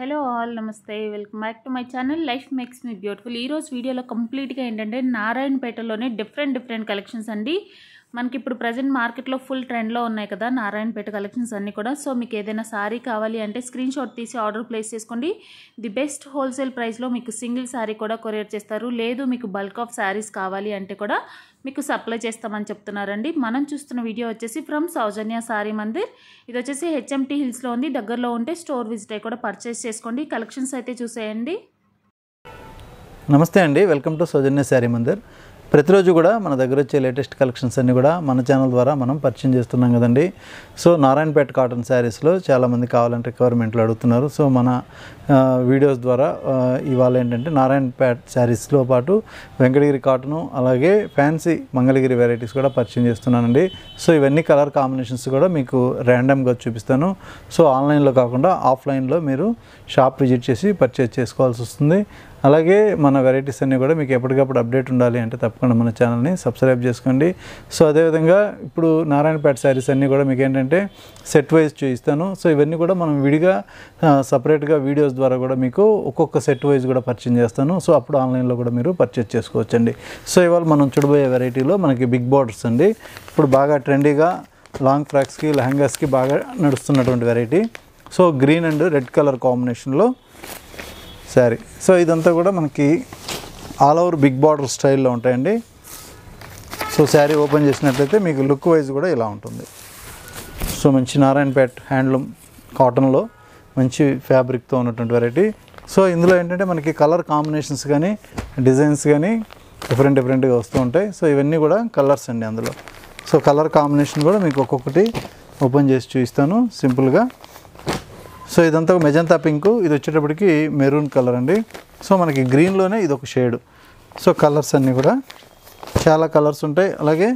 Hello all నమస్తే, welcome back to my channel life makes me beautiful. ఈరోజు వీడియోలో కంప్లీట్గా ఏంటంటే నారాయణపేటలోనే డిఫరెంట్ కలెక్షన్స్ అండి. మనకి ఇప్పుడు ప్రజెంట్ మార్కెట్లో ఫుల్ ట్రెండ్లో ఉన్నాయి కదా నారాయణపేట కలెక్షన్స్ అన్నీ కూడా. సో మీకు ఏదైనా శారీ కావాలి అంటే స్క్రీన్ షాట్ తీసి ఆర్డర్ ప్లేస్ చేసుకోండి. ది బెస్ట్ హోల్సేల్ ప్రైస్లో మీకు సింగిల్ శారీ కూడా కొరియర్ చేస్తారు. లేదు మీకు బల్క్ ఆఫ్ శారీస్ కావాలి అంటే కూడా మీకు సప్లై చేస్తామని చెప్తున్నారండి. మనం చూస్తున్న వీడియో వచ్చేసి ఫ్రమ్ సౌజన్య శారీ మందిర్. ఇది వచ్చేసి హెచ్ఎంటీ హిల్స్లో ఉంది. దగ్గరలో ఉంటే స్టోర్ విజిట్ అయ్యి కూడా పర్చేస్ చేసుకోండి. కలెక్షన్స్ అయితే చూసేయండి. నమస్తే అండి, వెల్కమ్ టు సౌజన్య శారీ మందిర్. ప్రతిరోజు కూడా మన దగ్గర వచ్చే లేటెస్ట్ కలెక్షన్స్ అన్నీ కూడా మన ఛానల్ ద్వారా మనం పరిచయం చేస్తున్నాం కదండి. సో నారాయణపేట కాటన్ శారీస్లో చాలామంది కావాలని రిక్వైర్మెంట్లు అడుగుతున్నారు. సో మన వీడియోస్ ద్వారా ఇవాళ ఏంటంటే నారాయణపేట శారీస్లో పాటు వెంకటగిరి కాటను అలాగే ఫ్యాన్సీ మంగళగిరి వెరైటీస్ కూడా పరిచయం చేస్తున్నానండి. సో ఇవన్నీ కలర్ కాంబినేషన్స్ కూడా మీకు ర్యాండమ్గా చూపిస్తాను. సో ఆన్లైన్లో కాకుండా ఆఫ్లైన్లో మీరు షాప్ విజిట్ చేసి పర్చేజ్ చేసుకోవాల్సి వస్తుంది. అలాగే మన వెరైటీస్ అన్నీ కూడా మీకు ఎప్పటికప్పుడు అప్డేట్ ఉండాలి అంటే తప్పకుండా మన ఛానల్ని సబ్స్క్రైబ్ చేసుకోండి. సో అదేవిధంగా ఇప్పుడు నారాయణపేట శారీస్ అన్నీ కూడా మీకు ఏంటంటే సెట్ వైజ్ చూపిస్తాను. సో ఇవన్నీ కూడా మనం విడిగా సపరేట్గా వీడియోస్ ద్వారా కూడా మీకు ఒక్కొక్క సెట్ వైజ్ కూడా పరిచయం చేస్తాను. సో అప్పుడు ఆన్లైన్లో కూడా మీరు పర్చేజ్ చేసుకోవచ్చండి. సో ఇవాళ మనం చూడబోయే వెరైటీలో మనకి బిగ్ బార్డర్స్ అండి. ఇప్పుడు బాగా ట్రెండీగా లాంగ్ ఫ్రాక్స్కి లెహంగాస్కి బాగా నడుస్తున్నటువంటి variety. So green and red colour కాంబినేషన్లో శారీ. సో ఇదంతా కూడా మనకి ఆల్ ఓవర్ బిగ్ బార్డర్ స్టైల్లో ఉంటాయండి. సో శారీ ఓపెన్ చేసినట్లయితే మీకు లుక్ వైజ్ కూడా ఇలా ఉంటుంది. సో మంచి నారాయణపేట హ్యాండ్లూమ్ కాటన్లో మంచి ఫ్యాబ్రిక్తో ఉన్నటువంటి వెరైటీ. సో ఇందులో ఏంటంటే మనకి కలర్ కాంబినేషన్స్ కానీ డిజైన్స్ కానీ డిఫరెంట్గా వస్తూ ఉంటాయి. సో ఇవన్నీ కూడా కలర్స్ అండి అందులో. సో కలర్ కాంబినేషన్ కూడా మీకు ఒక్కొక్కటి ఓపెన్ చేసి చూపిస్తాను సింపుల్గా. సో ఇదంతా మెజంతా పింక్, ఇది వచ్చేటప్పటికి మెరూన్ కలర్ అండి. సో మనకి గ్రీన్లోనే ఇది ఒక షేడ్. సో కలర్స్ అన్నీ కూడా చాలా కలర్స్ ఉంటాయి. అలాగే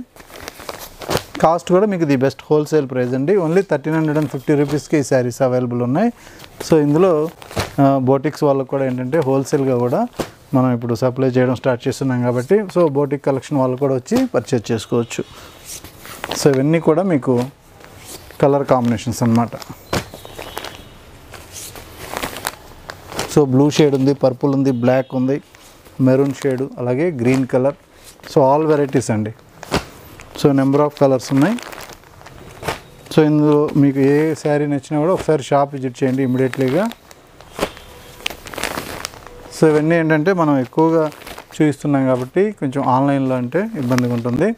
కాస్ట్ కూడా మీకు ది బెస్ట్ హోల్సేల్ ప్రైస్ అండి. ఓన్లీ 1350 రూపీస్కి ఈ శారీస్ అవైలబుల్ ఉన్నాయి. సో ఇందులో బోటిక్స్ వాళ్ళకు కూడా ఏంటంటే హోల్సేల్గా కూడా మనం ఇప్పుడు సప్లై చేయడం స్టార్ట్ చేస్తున్నాం కాబట్టి సో బోటిక్ కలెక్షన్ వాళ్ళు కూడా వచ్చి పర్చేజ్ చేసుకోవచ్చు. సో ఇవన్నీ కూడా మీకు కలర్ కాంబినేషన్స్ అన్నమాట. సో బ్లూ షేడ్ ఉంది, పర్పుల్ ఉంది, బ్లాక్ ఉంది, మెరూన్ షేడు, అలాగే green colour. So all varieties అండి. సో నెంబర్ ఆఫ్ కలర్స్ ఉన్నాయి. సో ఇందులో మీకు ఏ శారీ నచ్చినా కూడా ఒకసారి షాప్ విజిట్ చేయండి ఇమీడియట్లీగా. సో ఇవన్నీ ఏంటంటే మనం ఎక్కువగా చూపిస్తున్నాం కాబట్టి కొంచెం ఆన్లైన్లో అంటే ఇబ్బందిగా ఉంటుంది.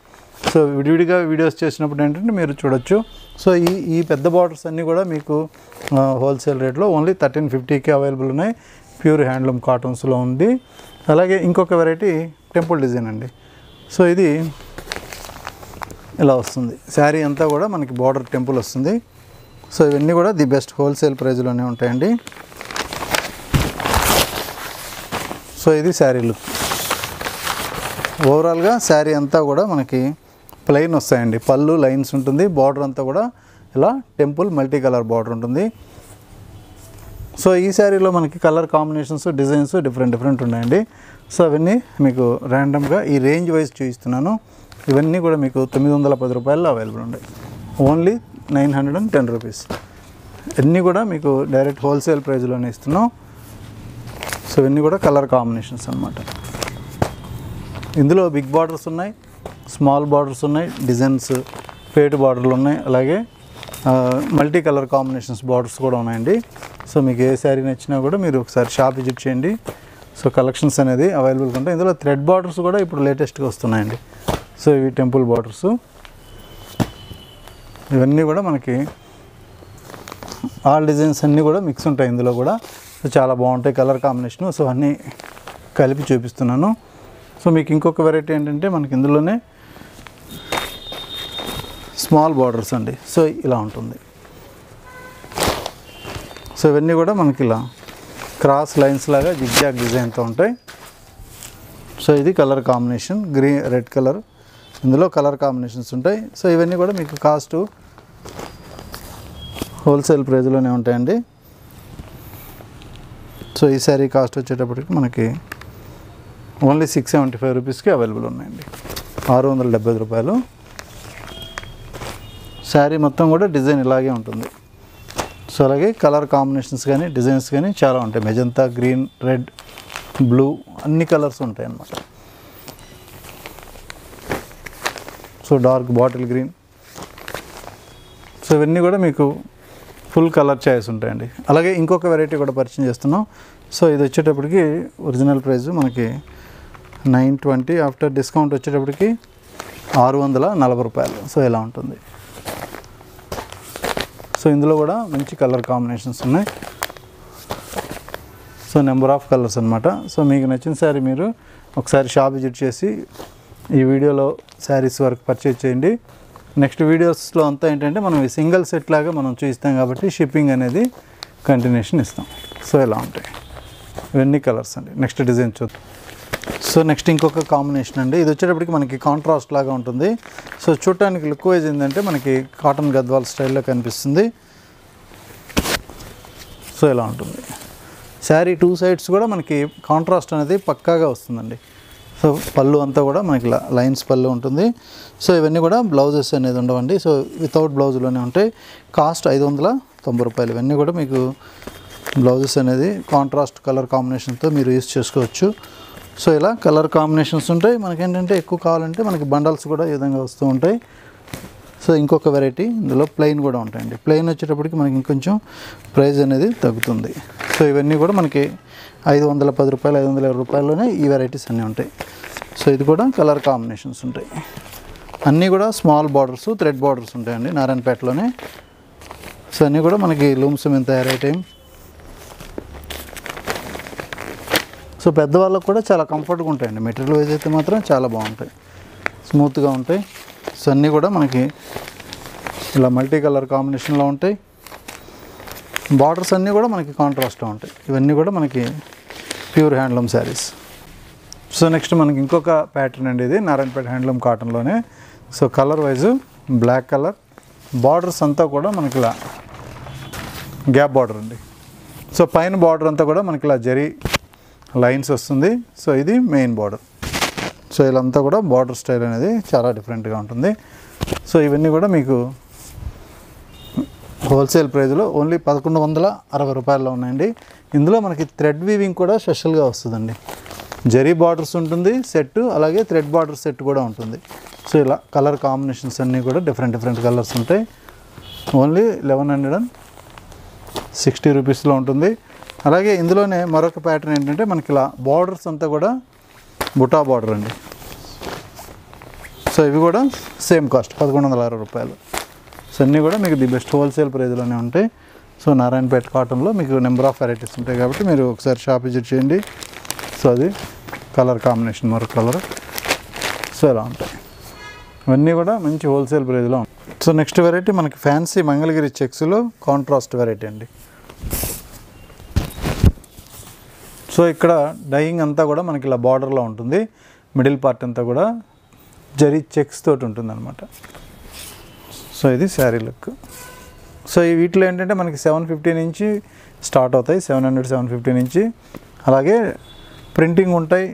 సో విడివిడిగా వీడియోస్ చేసినప్పుడు ఏంటంటే మీరు చూడొచ్చు. సో ఈ పెద్ద బార్డర్స్ అన్నీ కూడా మీకు హోల్సేల్ రేట్లో ఓన్లీ 1350కి అవైలబుల్ ఉన్నాయి. ప్యూర్ హ్యాండ్లూమ్ కాటన్స్లో ఉంది. అలాగే ఇంకొక వెరైటీ టెంపుల్ డిజైన్ అండి. సో ఇది ఇలా వస్తుంది. శారీ అంతా కూడా మనకి బార్డర్ టెంపుల్ వస్తుంది. సో ఇవన్నీ కూడా ది బెస్ట్ హోల్సేల్ ప్రైజ్లోనే ఉంటాయండి. సో ఇది శారీలు. ఓవరాల్గా శారీ అంతా కూడా మనకి ప్లెయిన్ వస్తాయండి. పళ్ళు లైన్స్ ఉంటుంది. బార్డర్ అంతా కూడా ఇలా టెంపుల్ మల్టీ కలర్ బార్డర్ ఉంటుంది. సో ఈ శారీలో మనకి కలర్ కాంబినేషన్స్ డిజైన్స్ డిఫరెంట్ ఉన్నాయండి. సో అవన్నీ మీకు ర్యాండమ్గా ఈ రేంజ్ వైజ్ చూపిస్తున్నాను. ఇవన్నీ కూడా మీకు 910 రూపాయల్లో అవైలబుల్ ఉన్నాయి. Only 910 rupees. ఇవన్నీ కూడా మీకు డైరెక్ట్ హోల్సేల్ ప్రైస్లోనే ఇస్తున్నాం. సో ఇవన్నీ కూడా కలర్ కాంబినేషన్స్ అన్నమాట. ఇందులో బిగ్ బార్డర్స్ ఉన్నాయి, స్మాల్ బార్డర్స్ ఉన్నాయి, డిజైన్స్ పేటు బార్డర్లు ఉన్నాయి, అలాగే మల్టీ కలర్ కాంబినేషన్స్ బార్డర్స్ కూడా ఉన్నాయండి. సో మీకు ఏ శారీ నచ్చినా కూడా మీరు ఒకసారి షాప్ విజిట్ చేయండి. సో కలెక్షన్స్ అనేది అవైలబుల్గా ఉంటాయి. ఇందులో థ్రెడ్ బార్డర్స్ కూడా ఇప్పుడు లేటెస్ట్గా వస్తున్నాయండి. సో ఇవి టెంపుల్ బార్డర్స్. ఇవన్నీ కూడా మనకి ఆల్ డిజైన్స్ అన్నీ కూడా మిక్స్ ఉంటాయి ఇందులో కూడా. సో చాలా బాగుంటాయి కలర్ కాంబినేషను. సో అన్నీ కలిపి చూపిస్తున్నాను. సో మీకు ఇంకొక వెరైటీ ఏంటంటే మనకి ఇందులోనే స్మాల్ బార్డర్స్ అండి. సో ఇలా ఉంటుంది. సో ఇవన్నీ కూడా మనకి ఇలా క్రాస్ లైన్స్ లాగా జిగ్జాగ్ డిజైన్తో ఉంటాయి. సో ఇది colour combination green red colour. ఇందులో కలర్ కాంబినేషన్స్ ఉంటాయి. సో ఇవన్నీ కూడా మీకు కాస్ట్ హోల్సేల్ ప్రైస్లోనే ఉంటాయండి. సో ఈ శారీ కాస్ట్ వచ్చేటప్పటికి మనకి ఓన్లీ 675 రూపీస్కి అవైలబుల్ ఉన్నాయండి. 670 రూపాయలు. శారీ మొత్తం కూడా డిజైన్ ఇలాగే ఉంటుంది. సో అలాగే కలర్ కాంబినేషన్స్ గాని డిజైన్స్ గాని చాలా ఉంటాయి. మెజంతా, గ్రీన్, రెడ్, బ్లూ అన్ని కలర్స్ ఉంటాయి అన్నమాట. So dark bottle green, so ఇవన్నీ కూడా మీకు ఫుల్ కలర్ చాయిస్ ఉంటాయండి. అలాగే ఇంకొక వెరైటీ కూడా పరిచయం చేస్తున్నాం. సో ఇది వచ్చేటప్పటికి ఒరిజినల్ ప్రైస్ మనకి 920, ఆఫ్టర్ డిస్కౌంట్ వచ్చేటప్పటికి 640 రూపాయలు. సో ఇలా ఉంటుంది. సో ఇందులో కూడా మంచి కలర్ కాంబినేషన్స్ ఉన్నాయి. సో నెంబర్ ఆఫ్ కలర్స్ అన్నమాట. సో మీకు నచ్చిన శారీ మీరు ఒకసారి షాప్ విజిట్ చేసి ఈ వీడియోలో శారీస్ వరకు పర్చేజ్ చేయండి. నెక్స్ట్ వీడియోస్లో అంతా ఏంటంటే మనం ఈ సింగిల్ సెట్ లాగా మనం చూపిస్తాం కాబట్టి షిప్పింగ్ అనేది కంటిన్యూషన్ ఇస్తాం. సో ఇలా ఉంటాయి ఇవన్నీ కలర్స్ అండి. నెక్స్ట్ డిజైన్ చూద్దాం. సో నెక్స్ట్ ఇంకొక కాంబినేషన్ అండి. ఇది వచ్చేటప్పటికి మనకి కాంట్రాస్ట్ లాగా ఉంటుంది. సో చూడటానికి లుక్ వైజ్ ఏంటంటే మనకి కాటన్ గద్వాల్ స్టైల్లో కనిపిస్తుంది. సో ఇలా ఉంటుంది. శారీ టూ సైడ్స్ కూడా మనకి కాంట్రాస్ట్ అనేది పక్కాగా వస్తుందండి. సో పళ్ళు అంతా కూడా మనకి లైన్స్ పళ్ళు ఉంటుంది. సో ఇవన్నీ కూడా బ్లౌజెస్ అనేది ఉండవండి. సో వితౌట్ బ్లౌజులోనే ఉంటాయి. కాస్ట్ 590 రూపాయలు. ఇవన్నీ కూడా మీకు బ్లౌజెస్ అనేది కాంట్రాస్ట్ కలర్ కాంబినేషన్తో మీరు యూజ్ చేసుకోవచ్చు. సో ఇలా కలర్ కాంబినేషన్స్ ఉంటాయి. మనకేంటంటే ఎక్కువ కావాలంటే మనకి బండల్స్ కూడా ఈ విధంగా వస్తూ ఉంటాయి. సో ఇంకొక వెరైటీ ఇందులో ప్లెయిన్ కూడా ఉంటాయండి. ప్లెయిన్ వచ్చేటప్పటికి మనకి ఇంకొంచెం ప్రైస్ అనేది తగ్గుతుంది. సో ఇవన్నీ కూడా మనకి 510 రూపాయలు, 520 రూపాయల్లోనే ఈ వెరైటీస్ అన్నీ ఉంటాయి. సో ఇది కూడా కలర్ కాంబినేషన్స్ ఉంటాయి. అన్నీ కూడా స్మాల్ బార్డర్స్, థ్రెడ్ బార్డర్స్ ఉంటాయండి నారాయణపేటలోనే. సో అన్నీ కూడా మనకి లూమ్స్ మీద తయారవుతాయి. సో పెద్దవాళ్ళకు కూడా చాలా కంఫర్ట్గా ఉంటాయండి. మెటీరియల్ వైజ్ అయితే మాత్రం చాలా బాగుంటాయి, స్మూత్గా ఉంటాయి. సో అన్నీ కూడా మనకి ఇలా మల్టీ కలర్ కాంబినేషన్లో ఉంటాయి. బార్డర్స్ అన్నీ కూడా మనకి కాంట్రాస్ట్లో ఉంటాయి. ఇవన్నీ కూడా మనకి pure handloom saris. So next మనకి ఇంకొక ప్యాటర్న్ అండి. ఇది నారాయణపేట హ్యాండ్లూమ్ కాటన్లోనే. So colour wise black colour, borders అంతా కూడా మనకి ఇలా గ్యాప్ బార్డర్ అండి. సో పైన బార్డర్ అంతా కూడా మనకి ఇలా జరీ లైన్స్ వస్తుంది. సో ఇది మెయిన్ బార్డర్. సో ఇలాంతా కూడా బార్డర్ స్టైల్ అనేది చాలా డిఫరెంట్గా ఉంటుంది. సో ఇవన్నీ కూడా మీకు హోల్సేల్ ప్రైస్లో ఓన్లీ 1160 రూపాయల్లో ఉన్నాయండి. ఇందులో మనకి థ్రెడ్ వీవింగ్ కూడా స్పెషల్గా వస్తుందండి. జరీ బార్డర్స్ ఉంటుంది సెట్, అలాగే థ్రెడ్ బార్డర్ సెట్ కూడా ఉంటుంది. సో ఇలా కలర్ కాంబినేషన్స్ అన్నీ కూడా డిఫరెంట్ డిఫరెంట్ కలర్స్ ఉంటాయి. ఓన్లీ 1160 రూపీస్లో ఉంటుంది. అలాగే ఇందులోనే మరొక ప్యాటర్న్ ఏంటంటే మనకి ఇలా బార్డర్స్ అంతా కూడా బుటా బార్డర్ అండి. సో ఇవి కూడా సేమ్ కాస్ట్ 1160 రూపాయలు. సో అన్నీ కూడా మీకు ది బెస్ట్ హోల్సేల్ ప్రైస్లోనే ఉంటాయి. సో నారాయణపేట కాటన్లో మీకు నెంబర్ ఆఫ్ వెరైటీస్ ఉంటాయి కాబట్టి మీరు ఒకసారి షాప్ విజిట్ చేయండి. సో అది కలర్ కాంబినేషన్ మరొక కలర్. సో ఇలా ఉంటాయి. ఇవన్నీ కూడా మంచి హోల్సేల్ ప్రైస్లో ఉంటాయి. సో నెక్స్ట్ వెరైటీ మనకి ఫ్యాన్సీ మంగళగిరి చెక్స్లో కాంట్రాస్ట్ వెరైటీ అండి. సో ఇక్కడ డైయింగ్ అంతా కూడా మనకి ఇలా బార్డర్లో ఉంటుంది. మిడిల్ పార్ట్ అంతా కూడా జరీ చెక్స్ తోటి ఉంటుందన్నమాట. సో ఇది శారీ లుక్. సో ఈ వీటిలో ఏంటంటే మనకి 750 నుంచి స్టార్ట్ అవుతాయి, 700, 750 నుంచి. అలాగే ప్రింటింగ్ ఉంటాయి,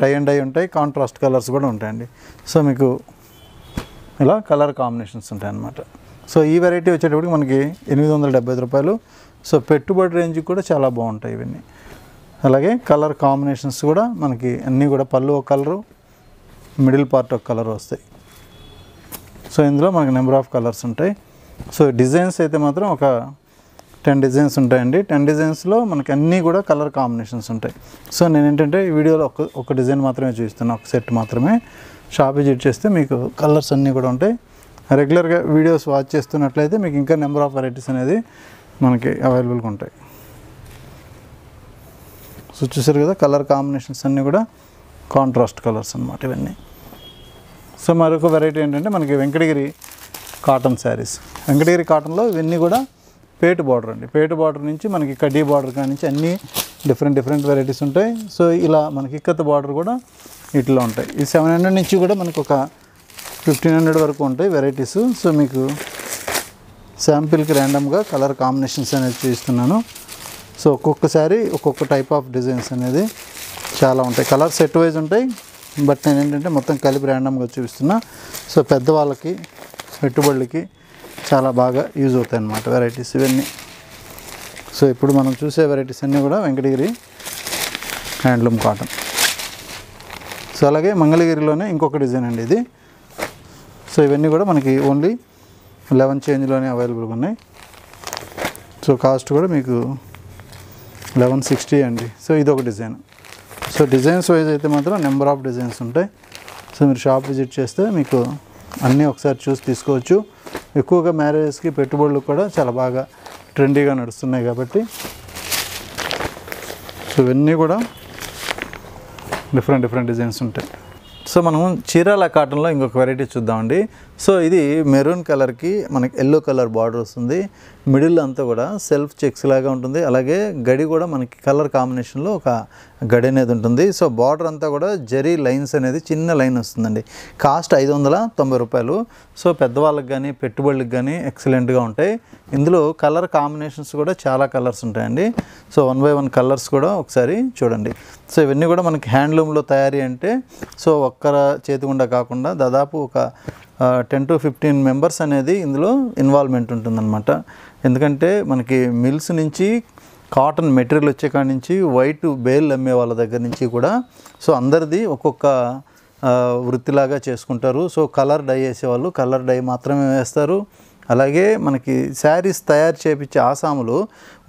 టై అండ్ డై ఉంటాయి, కాంట్రాస్ట్ కలర్స్ కూడా ఉంటాయండి. సో మీకు ఇలా కలర్ కాంబినేషన్స్ ఉంటాయి అన్నమాట. సో ఈ వెరైటీ వచ్చేటప్పటికి మనకి 875 రూపాయలు. సో పెట్టుబడి రేంజ్కి కూడా చాలా బాగుంటాయి ఇవన్నీ. అలాగే కలర్ కాంబినేషన్స్ కూడా మనకి అన్నీ కూడా పళ్ళు ఒక కలరు, మిడిల్ పార్ట్ ఒక కలర్ వస్తాయి. సో ఇందులో మనకి నెంబర్ ఆఫ్ కలర్స్ ఉంటాయి. సో డిజైన్స్ అయితే మాత్రం ఒక 10 డిజైన్స్ ఉంటాయండి. 10 డిజైన్స్లో మనకి అన్నీ కూడా కలర్ కాంబినేషన్స్ ఉంటాయి. సో నేను ఏంటంటే ఈ వీడియోలో ఒక డిజైన్ మాత్రమే చూపిస్తాను, ఒక సెట్ మాత్రమే. షాప్ విజిట్ చేస్తే మీకు కలర్స్ అన్నీ కూడా ఉంటాయి. రెగ్యులర్గా వీడియోస్ వాచ్ చేస్తున్నట్లయితే మీకు ఇంకా నెంబర్ ఆఫ్ వెరైటీస్ అనేది మనకి అవైలబుల్గా ఉంటాయి. సో చూసారు కదా కలర్ కాంబినేషన్స్ అన్నీ కూడా కాంట్రాస్ట్ కలర్స్ అన్నమాట ఇవన్నీ. సో మరొక వెరైటీ ఏంటంటే మనకి వెంకటగిరి కాటన్ శారీస్. వెంకటగిరి కాటన్లో ఇవన్నీ కూడా పేటు బార్డర్ అండి. పేటు బార్డర్ నుంచి మనకి కడ్డీ బార్డర్ కానించి అన్నీ డిఫరెంట్ డిఫరెంట్ వెరైటీస్ ఉంటాయి. సో ఇలా మనకి ఇక్కత్ బార్డర్ కూడా వీటిలో ఉంటాయి. ఈ 700 నుంచి కూడా మనకు ఒక 1500 వరకు ఉంటాయి వెరైటీస్. సో మీకు శాంపిల్కి ర్యాండమ్గా కలర్ కాంబినేషన్స్ అనేది చూపిస్తున్నాను. సో ఒక్కొక్కసారి ఒక్కొక్క టైప్ ఆఫ్ డిజైన్స్ అనేది చాలా ఉంటాయి. కలర్ సెట్ వైజ్ ఉంటాయి, బట్ నేను ఏంటంటే మొత్తం కలిపి ర్యాండమ్గా చూపిస్తున్నా. సో పెద్దవాళ్ళకి, పెట్టుబడులకి చాలా బాగా యూజ్ అవుతాయి అన్నమాట వెరైటీస్ ఇవన్నీ. So ఇప్పుడు మనం చూసే varieties అన్నీ కూడా వెంకటగిరి హ్యాండ్లూమ్ కాటన్. సో అలాగే మంగళగిరిలోనే ఇంకొక డిజైన్ అండి ఇది. సో ఇవన్నీ కూడా మనకి ఓన్లీ 11 చేంజ్ లోనే అవైలబుల్ ఉన్నాయి. సో కాస్ట్ కూడా మీకు 1160 అండి. సో ఇది ఒక డిజైన్. సో డిజైన్స్ వైజ్ అయితే మాత్రం నెంబర్ ఆఫ్ డిజైన్స్ ఉంటాయి. సో మీరు షాప్ విజిట్ చేస్తే మీకు అన్నీ ఒకసారి చూసి తీసుకోవచ్చు. ఎక్కువగా మ్యారేజెస్కి పెట్టుబడులు కూడా చాలా బాగా ట్రెండీగా నడుస్తున్నాయి కాబట్టి సో ఇవన్నీ కూడా డిఫరెంట్ డిజైన్స్ ఉంటాయి. సో మనం చీరాల కాటన్లో ఇంకొక వెరైటీ చూద్దామండి. సో ఇది మెరూన్ కలర్కి మనకి ఎల్లో కలర్ బార్డర్ వస్తుంది. మిడిల్ అంతా కూడా సెల్ఫ్ చెక్స్ లాగా ఉంటుంది. అలాగే గడి కూడా మనకి కలర్ కాంబినేషన్లో ఒక గడి అనేది ఉంటుంది. సో బార్డర్ అంతా కూడా జరీ లైన్స్ అనేది చిన్న లైన్ వస్తుందండి. కాస్ట్ 590 రూపాయలు. సో పెద్దవాళ్ళకి కానీ పెట్టుబడులకు కానీ ఎక్సలెంట్గా ఉంటాయి. ఇందులో కలర్ కాంబినేషన్స్ కూడా చాలా కలర్స్ ఉంటాయండి. సో 1 by 1 కలర్స్ కూడా ఒకసారి చూడండి. సో ఇవన్నీ కూడా మనకి హ్యాండ్లూమ్లో తయారీ అంటే సో ఒక్కర చేతిగుండా కాకుండా దాదాపు ఒక 10 to 15 మెంబర్స్ అనేది ఇందులో ఇన్వాల్వ్మెంట్ ఉంటుందన్నమాట. ఎందుకంటే మనకి మిల్స్ నుంచి కాటన్ మెటీరియల్ వచ్చే కాడి నుంచి వైట్ బేల్ అమ్మే వాళ్ళ దగ్గర నుంచి కూడా సో అందరిది ఒక్కొక్క వృత్తిలాగా చేసుకుంటారు. సో కలర్ డై వేసేవాళ్ళు కలర్ డై మాత్రమే వేస్తారు. అలాగే మనకి శారీస్ తయారు చేయించే ఆసాములు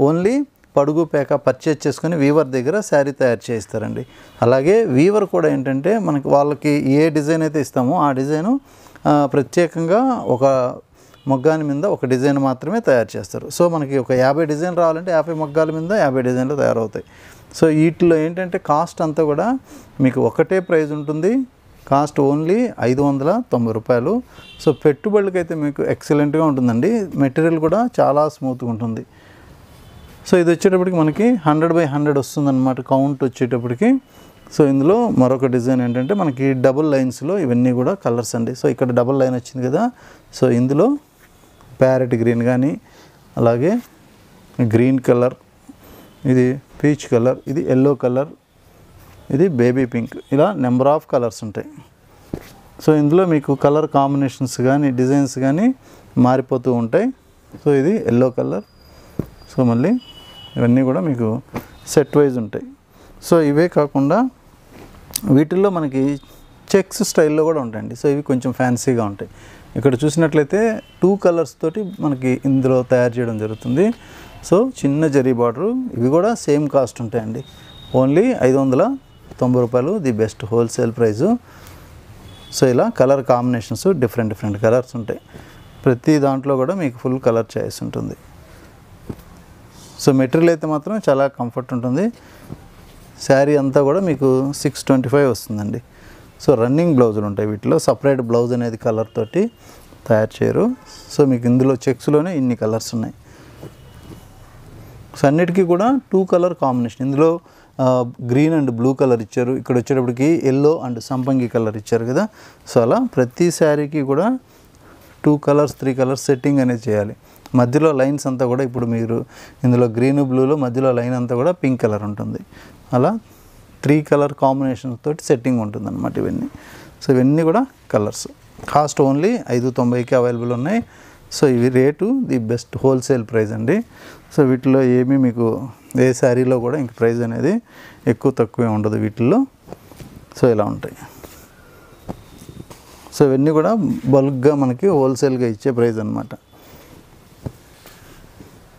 ఓన్లీ పడుగు పేక పర్చేజ్ చేసుకుని వీవర్ దగ్గర శారీ తయారు చేయిస్తారండి. అలాగే వీవర్ కూడా ఏంటంటే మనకి వాళ్ళకి ఏ డిజైన్ అయితే ఇస్తామో ఆ డిజైను ప్రత్యేకంగా ఒక మగ్గాని మీద ఒక డిజైన్ మాత్రమే తయారు చేస్తారు. సో మనకి ఒక 50 డిజైన్ రావాలంటే 50 మగ్గాల మీద 50 డిజైన్లు తయారవుతాయి. సో వీటిలో ఏంటంటే కాస్ట్ అంతా కూడా మీకు ఒకటే ప్రైజ్ ఉంటుంది. కాస్ట్ ఓన్లీ 590 రూపాయలు. సో పెట్టుబడులకైతే మీకు ఎక్సలెంట్గా ఉంటుందండి. మెటీరియల్ కూడా చాలా స్మూత్గా ఉంటుంది. సో ఇది వచ్చేటప్పటికి మనకి 100 by 100 వస్తుందన్నమాట కౌంట్ వచ్చేటప్పటికి. సో ఇందులో మరొక డిజైన్ ఏంటంటే మనకి డబుల్ లైన్స్లో ఇవన్నీ కూడా కలర్స్ అండి. సో ఇక్కడ డబుల్ లైన్ వచ్చింది కదా. సో ఇందులో ప్యారెట్ గ్రీన్ కానీ అలాగే గ్రీన్ కలర్, ఇది పీచ్ కలర్, ఇది ఎల్లో కలర్, ఇది బేబీ పింక్, ఇలా నెంబర్ ఆఫ్ కలర్స్ ఉంటాయి. సో ఇందులో మీకు కలర్ కాంబినేషన్స్ కానీ డిజైన్స్ కానీ మారిపోతూ ఉంటాయి. సో ఇది ఎల్లో కలర్. సో మళ్ళీ ఇవన్నీ కూడా మీకు సెట్ వైజ్ ఉంటాయి. సో ఇవే కాకుండా వీటిల్లో మనకి చెక్స్ స్టైల్లో కూడా ఉంటాయండి. సో ఇవి కొంచెం ఫ్యాన్సీగా ఉంటాయి. ఇక్కడ చూసినట్లయితే 2 కలర్స్ తోటి మనకి ఇందులో తయారు చేయడం జరుగుతుంది. సో చిన్న జరీ బార్డరు, ఇవి కూడా సేమ్ కాస్ట్ ఉంటాయండి. ఓన్లీ 590 రూపాయలు, the best wholesale price. So ఇలా కలర్ కాంబినేషన్స్ డిఫరెంట్ కలర్స్ ఉంటాయి. ప్రతి దాంట్లో కూడా మీకు ఫుల్ కలర్ చాయిస్ ఉంటుంది. సో మెటీరియల్ అయితే మాత్రం చాలా కంఫర్ట్ ఉంటుంది. శారీ అంతా కూడా మీకు 625 వస్తుందండి. సో రన్నింగ్ బ్లౌజులు ఉంటాయి. వీటిలో సపరేట్ బ్లౌజ్ అనేది కలర్ తోటి తయారు చేయరు. సో మీకు ఇందులో చెక్స్లోనే ఇన్ని కలర్స్ ఉన్నాయి. సో అన్నిటికీ కూడా 2 కలర్ కాంబినేషన్. ఇందులో గ్రీన్ అండ్ బ్లూ కలర్ ఇచ్చారు. ఇక్కడ వచ్చేటప్పటికి ఎల్లో అండ్ సంపంగి కలర్ ఇచ్చారు కదా. సో అలా ప్రతి శారీకి కూడా 2 కలర్స్ 3 కలర్స్ సెట్టింగ్ అనేది చేయాలి. మధ్యలో లైన్స్ అంతా కూడా ఇప్పుడు మీరు ఇందులో గ్రీన్ బ్లూలో మధ్యలో లైన్ అంతా కూడా పింక్ కలర్ ఉంటుంది. అలా 3 కలర్ కాంబినేషన్ తోటి సెట్టింగ్ ఉంటుందన్నమాట ఇవన్నీ. సో ఇవన్నీ కూడా కలర్స్. కాస్ట్ ఓన్లీ 590కి అవైలబుల్ ఉన్నాయి. సో ఇవి rate the best wholesale price అండి. సో వీటిలో ఏమీ మీకు ఏ శారీలో కూడా ఇంక ప్రైస్ అనేది ఎక్కువ తక్కువే ఉండదు వీటిల్లో. సో ఇలా ఉంటాయి. సో ఇవన్నీ కూడా బల్క్గా మనకి హోల్సేల్గా ఇచ్చే ప్రైస్ అన్నమాట.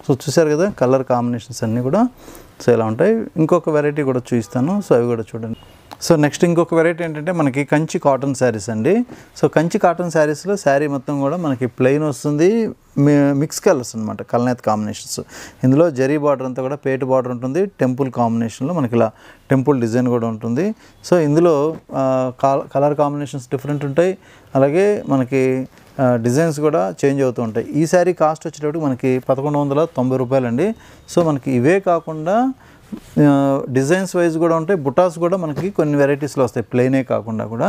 సో చూసారు కదా కలర్ కాంబినేషన్స్ అన్నీ కూడా సో ఇలా ఉంటాయి. ఇంకొక వెరైటీ కూడా చూపిస్తాను. సో అవి కూడా చూడండి. సో నెక్స్ట్ ఇంకొక వెరైటీ ఏంటంటే మనకి కంచి కాటన్ శారీస్ అండి. సో కంచి కాటన్ శారీస్లో శారీ మొత్తం కూడా మనకి ప్లెయిన్ వస్తుంది. మిక్స్ కలర్స్ అనమాట, కలనేత కాంబినేషన్స్. ఇందులో జరీ బార్డర్ అంతా కూడా పేట బార్డర్ ఉంటుంది. టెంపుల్ కాంబినేషన్లో మనకి ఇలా టెంపుల్ డిజైన్ కూడా ఉంటుంది. సో ఇందులో కలర్ కాంబినేషన్స్ డిఫరెంట్ ఉంటాయి. అలాగే మనకి డిజైన్స్ కూడా చేంజ్ అవుతూ ఉంటాయి. ఈ శారీ కాస్ట్ వచ్చేటప్పుడు మనకి 1190 రూపాయలు అండి. సో మనకి ఇవే కాకుండా డిజైన్స్ వైజ్ కూడా ఉంటాయి. బుటాస్ కూడా మనకి కొన్ని వెరైటీస్లో వస్తాయి ప్లెయినే కాకుండా కూడా.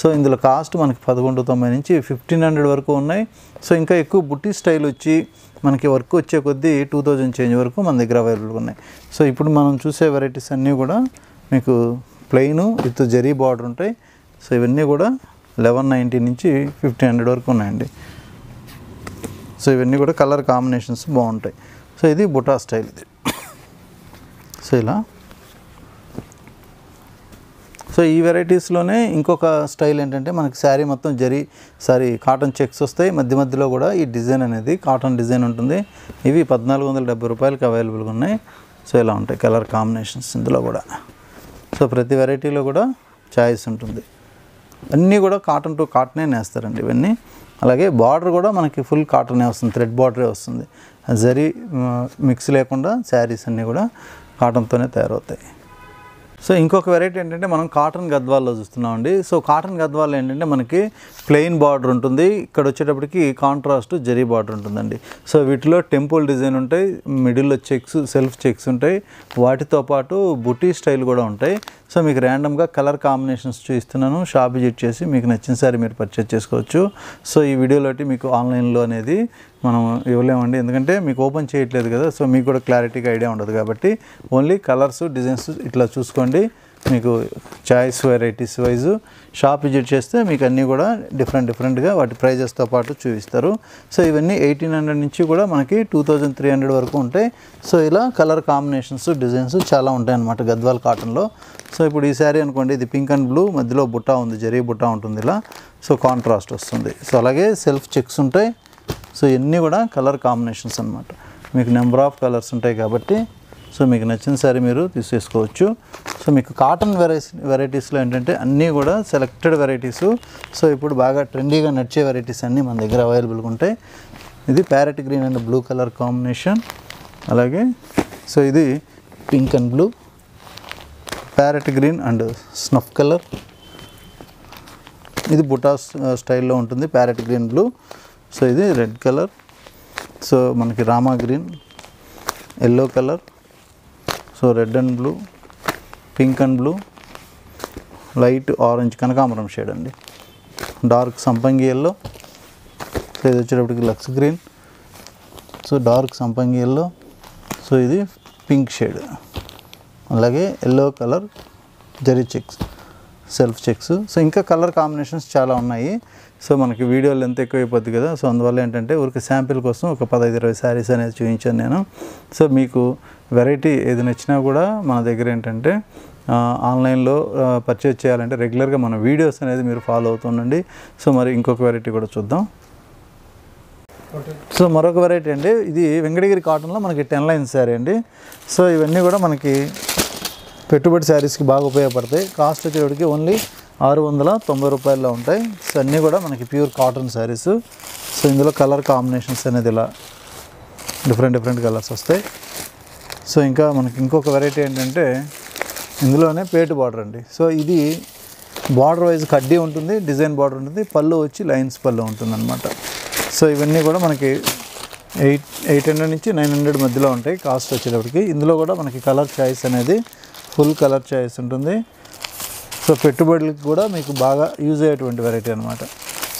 సో ఇందులో కాస్ట్ మనకి 1190 నుంచి 1500 వరకు ఉన్నాయి. సో ఇంకా ఎక్కువ బుట్టి స్టైల్ వచ్చి మనకి వర్క్ వచ్చే కొద్దీ 2000 చేంజ్ వరకు మన దగ్గర అవైలబుల్గా ఉన్నాయి. సో ఇప్పుడు మనం చూసే వెరైటీస్ అన్నీ కూడా మీకు ప్లెయిన్ విత్ జరీ బార్డర్ ఉంటాయి. సో ఇవన్నీ కూడా 1190 నుంచి 1500 వరకు ఉన్నాయండి. సో ఇవన్నీ కూడా కలర్ కాంబినేషన్స్ బాగుంటాయి. So, this is Butta style. So, ila. So, ee varieties lone inkoka style entante manaku saree mottham jari saree cotton checks vastayi madhya madhyalo kuda ee design anedi cotton design untundi ivi 1470 rupayalaku available ga unnai so ila untayi color combinations indulo kuda so prati variety lo kuda choice untundi anni kuda cotton to cotton e nestarandi ivanni alage border kuda manaki full cotton e vastundi thread border e vastundi zari mix lekunda sarees anni kuda cotton tone tayaravatai. So, inkoka variety entante manam cotton gadwal lo chustunnamandi. So, cotton gadwal entante manaki plain border untundi, ikkada vachetapudiki contrast jari border untundandi. So, vitilo temple design untayi, middle lo checks, self checks untayi, vatito paatu booty style kuda untayi. So, meeku random ga color combinations chupistunnanu, shop visit chesi meeku nachina saree meer purchase chesukovachu. So, ee video loti meeku online lo anedi మనం ఇవ్వలేమండి ఎందుకంటే మీకు open చేయట్లేదు కదా so మీకు కూడా క్లారిటీగా idea ఉండదు కాబట్టి ఓన్లీ కలర్స్ డిజైన్స్ ఇట్లా చూసుకోండి మీకు choice varieties wise shop visit చేస్తే మీకు అన్నీ కూడా డిఫరెంట్గా వాటి ప్రైజెస్తో పాటు చూపిస్తారు సో ఇవన్నీ 1800 నుంచి కూడా మనకి 2300 వరకు ఉంటాయి సో ఇలా కలర్ కాంబినేషన్స్ డిజైన్స్ చాలా ఉంటాయి అన్నమాట గద్వాల్ కాటన్లో సో ఇప్పుడు ఈ శారీ అనుకోండి ఇది పింక్ అండ్ బ్లూ మధ్యలో బుట్టా ఉంది జరీ బుట్టా ఉంటుంది ఇలా సో కాంట్రాస్ట్ వస్తుంది సో అలాగే సెల్ఫ్ చెక్స్ ఉంటాయి సో ఇన్ని కూడా కలర్ కాంబినేషన్స్ అన్నమాట మీకు నెంబర్ ఆఫ్ కలర్స్ ఉంటాయి కాబట్టి సో మీకు నచ్చిన సారీ మీరు తీసేసుకోవచ్చు సో మీకు కాటన్ వెరైటీస్లో ఏంటంటే అన్నీ కూడా సెలెక్టెడ్ వెరైటీస్ సో ఇప్పుడు బాగా ట్రెండీగా నడిచే వెరైటీస్ అన్నీ మన దగ్గర అవైలబుల్గా ఉంటాయి ఇది parrot green and blue colour combination అలాగే సో ఇది pink and blue parrot green and snuff colour ఇది బుటాస్ స్టైల్లో ఉంటుంది ప్యారెట్ గ్రీన్ బ్లూ సో ఇది రెడ్ కలర్ సో మనకి Rama green yellow colour so red and blue pink and blue light orange కనకాంబరం shade అండి dark సంపంగి ఎల్లో సో ఇది వచ్చేటప్పటికి లక్స్ గ్రీన్ సో డార్క్ సంపంగి ఎల్లో సో ఇది పింక్ షేడ్ అలాగే yellow colour zari checks self checks so ఇంకా కలర్ కాంబినేషన్స్ చాలా ఉన్నాయి సో మనకి వీడియోలు ఎంత ఎక్కువైపోద్ది కదా సో అందువల్ల ఏంటంటే ఊరికి శాంపిల్ కోసం ఒక 15-20 శారీస్ అనేది చూపించాను నేను సో మీకు వెరైటీ ఏది నచ్చినా కూడా మన దగ్గర ఏంటంటే ఆన్లైన్లో పర్చేజ్ చేయాలంటే రెగ్యులర్గా మన వీడియోస్ అనేది మీరు ఫాలో అవుతుండండి సో మరి ఇంకొక వెరైటీ కూడా చూద్దాం సో మరొక వెరైటీ అండి ఇది వెంకటగిరి కాటన్లో మనకి 10 లైన్ శారీ అండి సో ఇవన్నీ కూడా మనకి పెట్టుబడి శారీస్కి బాగా ఉపయోగపడతాయి కాస్ట్ వచ్చేటికి ఓన్లీ 690 రూపాయల్లో ఉంటాయి సో అన్నీ కూడా మనకి ప్యూర్ కాటన్ శారీస్ సో ఇందులో కలర్ కాంబినేషన్స్ అనేది ఇలా డిఫరెంట్ కలర్స్ వస్తాయి సో ఇంకా మనకి ఇంకొక వెరైటీ ఏంటంటే ఇందులోనే పేటు బార్డర్ అండి సో ఇది బార్డర్ వైజ్ కడ్డీ ఉంటుంది డిజైన్ బార్డర్ ఉంటుంది పళ్ళు వచ్చి లైన్స్ పళ్ళు ఉంటుంది అనమాట సో ఇవన్నీ కూడా మనకి 800 నుంచి 900 మధ్యలో ఉంటాయి కాస్ట్ వచ్చేటప్పటికి ఇందులో కూడా మనకి కలర్ చాయిస్ అనేది ఫుల్ కలర్ చాయిస్ ఉంటుంది సో పెట్టుబడులకు కూడా మీకు బాగా యూజ్ అయ్యేటువంటి వెరైటీ అనమాట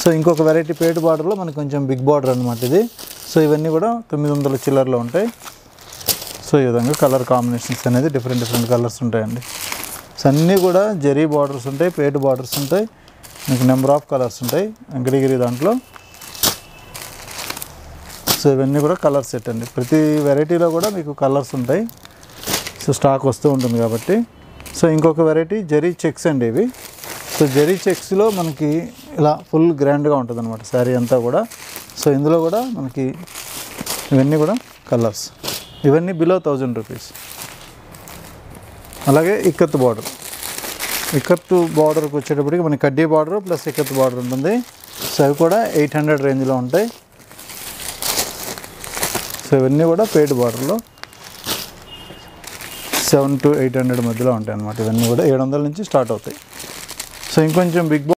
సో ఇంకొక వెరైటీ పేటు బార్డర్లో మనకు కొంచెం బిగ్ బార్డర్ అనమాట ఇది సో ఇవన్నీ కూడా 900 చిల్లర్లో ఉంటాయి సో ఈ విధంగా కలర్ కాంబినేషన్స్ అనేది డిఫరెంట్ కలర్స్ ఉంటాయండి సో అన్నీ కూడా జరీ బార్డర్స్ ఉంటాయి పేటు బార్డర్స్ ఉంటాయి మీకు నెంబర్ ఆఫ్ కలర్స్ ఉంటాయి వెంకటగిరి దాంట్లో సో ఇవన్నీ కూడా కలర్ సెట్ అండి ప్రతి వెరైటీలో కూడా మీకు కలర్స్ ఉంటాయి సో స్టాక్ వస్తూ ఉంటుంది కాబట్టి సో ఇంకొక వెరైటీ జరీ చెక్స్ అండి ఇవి సో జరీ చెక్స్లో మనకి ఇలా ఫుల్ గ్రాండ్గా ఉంటుంది అనమాట శారీ అంతా కూడా సో ఇందులో కూడా మనకి ఇవన్నీ కూడా కలర్స్ ఇవన్నీ బిలో 1000 రూపీస్ అలాగే ఇక్కత్తు బార్డర్కి వచ్చేటప్పటికి మనకి కడ్డీ బార్డర్ ప్లస్ ఇక్కత్తు బార్డర్ ఉంటుంది సో అవి కూడా 800 రేంజ్లో ఉంటాయి సో ఇవన్నీ కూడా పేటు బార్డర్లో 700 to 800 మధ్యలో ఉంటాయి అన్నమాట ఇవన్నీ కూడా 700 నుంచి స్టార్ట్ అవుతాయి సో ఇంకొంచెం బిగ్